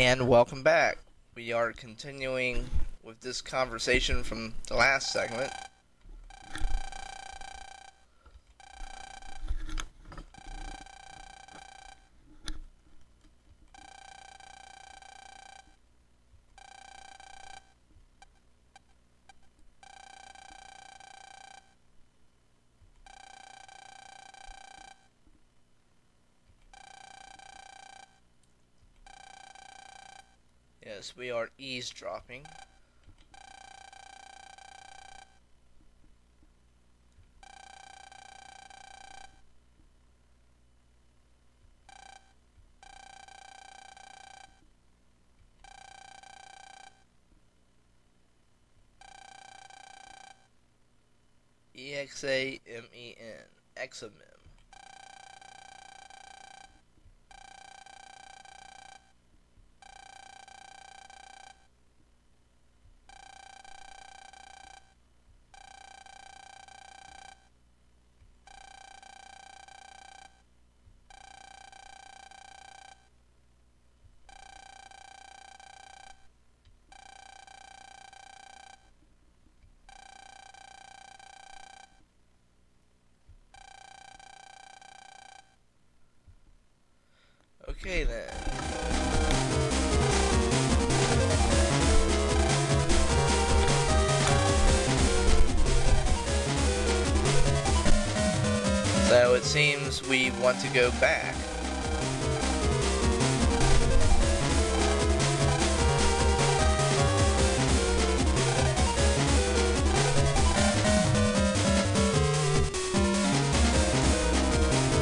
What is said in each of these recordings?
And welcome back. We are continuing with this conversation from the last segment. Yes, we are eavesdropping. EXAMEN. Examen. Okay then. So it seems we want to go back.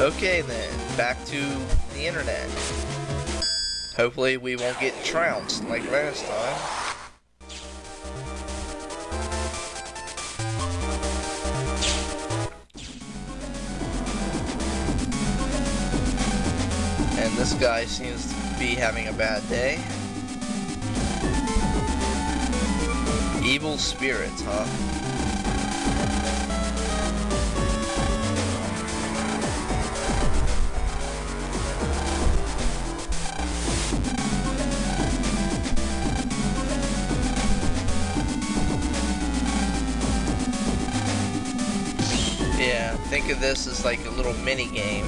Okay then, back to the internet. Hopefully we won't get trounced like last time. And this guy seems to be having a bad day. Evil spirits, huh? Think of this as like a little mini game.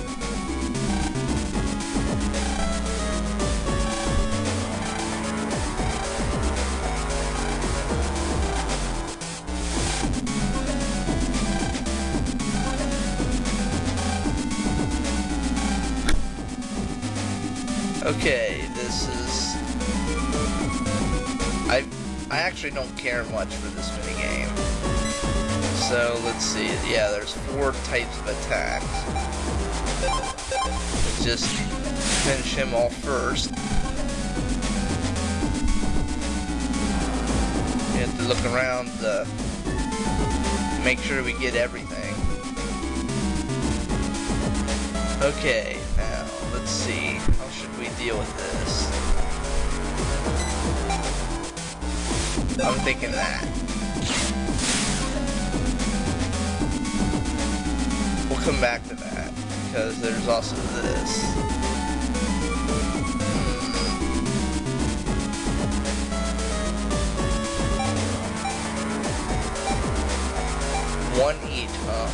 Okay, this is... I actually don't care much for this mini game. So let's see, yeah, there's 4 types of attacks. Let's just finish him off first. We have to look around to make sure we get everything. Okay, now let's see, how should we deal with this? I'm thinking that. We'll come back to that, because there's also this. One each, huh?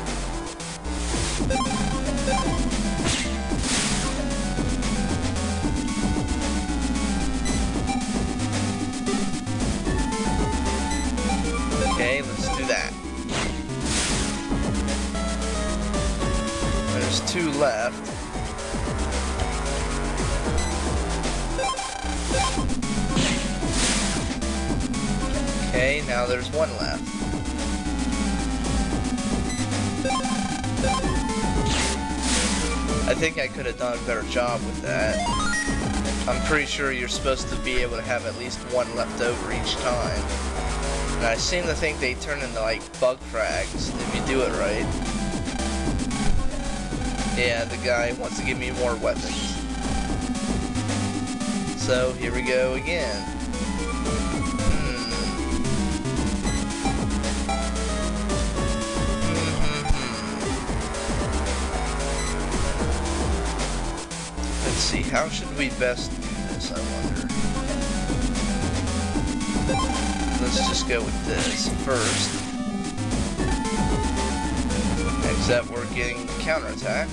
Okay, let's do that. There's 2 left. Okay, now there's 1 left. I think I could have done a better job with that. I'm pretty sure you're supposed to be able to have at least 1 left over each time. And I seem to think they turn into like bug frags if you do it right. Yeah, the guy wants to give me more weapons. So, here we go again. Let's see, how should we best do this, I wonder? Let's just go with this first. Except we're getting counterattacked.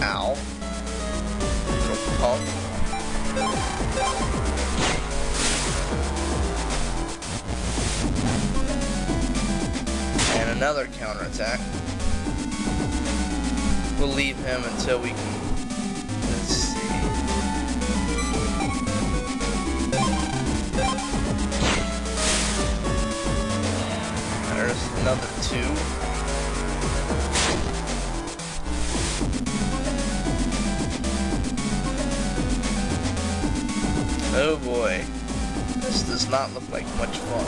Ow. Little pop. And another counterattack. We'll leave him until we can. Let's see. There's another two. Oh boy. This does not look like much fun.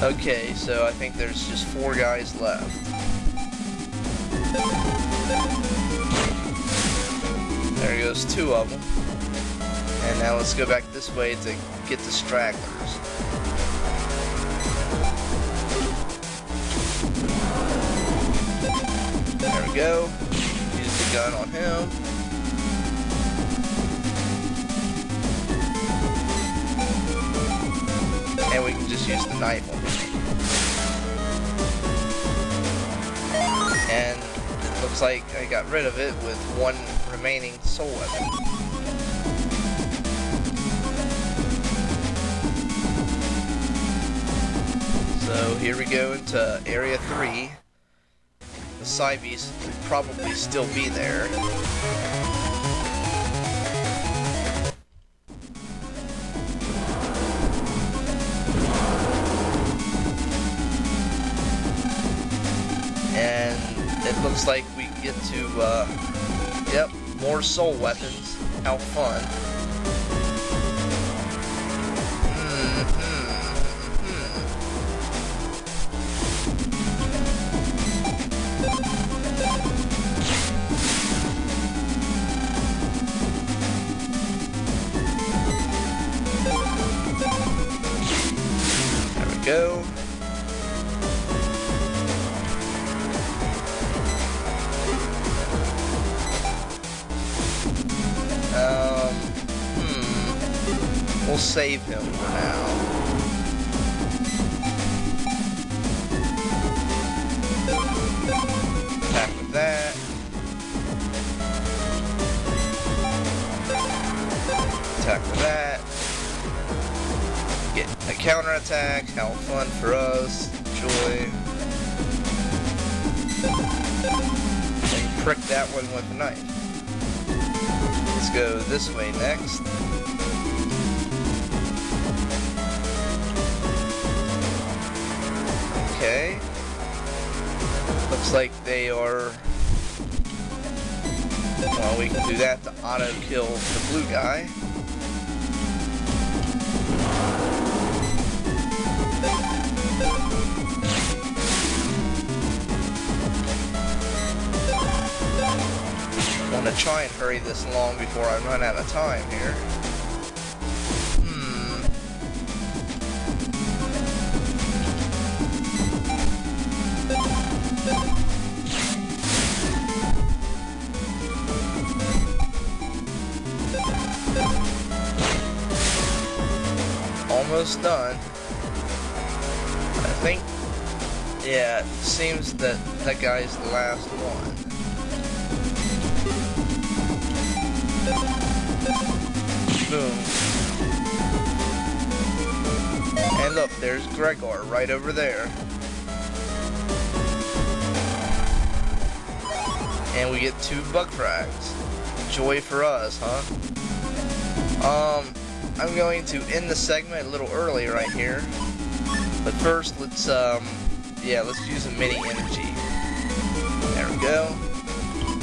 Okay, so I think there's just four guys left. There goes two of them. And now let's go back this way to get the stragglers. There we go. Use the gun on him. And we can just use the knife on it. And it looks like I got rid of it with one remaining soul weapon. So here we go into Area 3. The Cybeasts would probably still be there. Looks like we get to, yep, more soul weapons. How fun. There we go. We'll save him for now. Back with that. Attack with that. Get a counterattack. How fun for us. Enjoy. And prick that one with a knife. Let's go this way next. Okay, looks like they are, well, we can do that to auto-kill the blue guy. Want to try and hurry this along before I run out of time here. Almost done. I think, yeah, it seems that that guy's the last one. Boom. And look, there's Gregar right over there. And we get two bug frags. Joy for us, huh? I'm going to end the segment a little early right here. But first, let's, yeah, let's use a mini energy. There we go.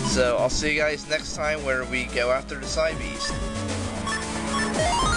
So I'll see you guys next time where we go after the Cybeast.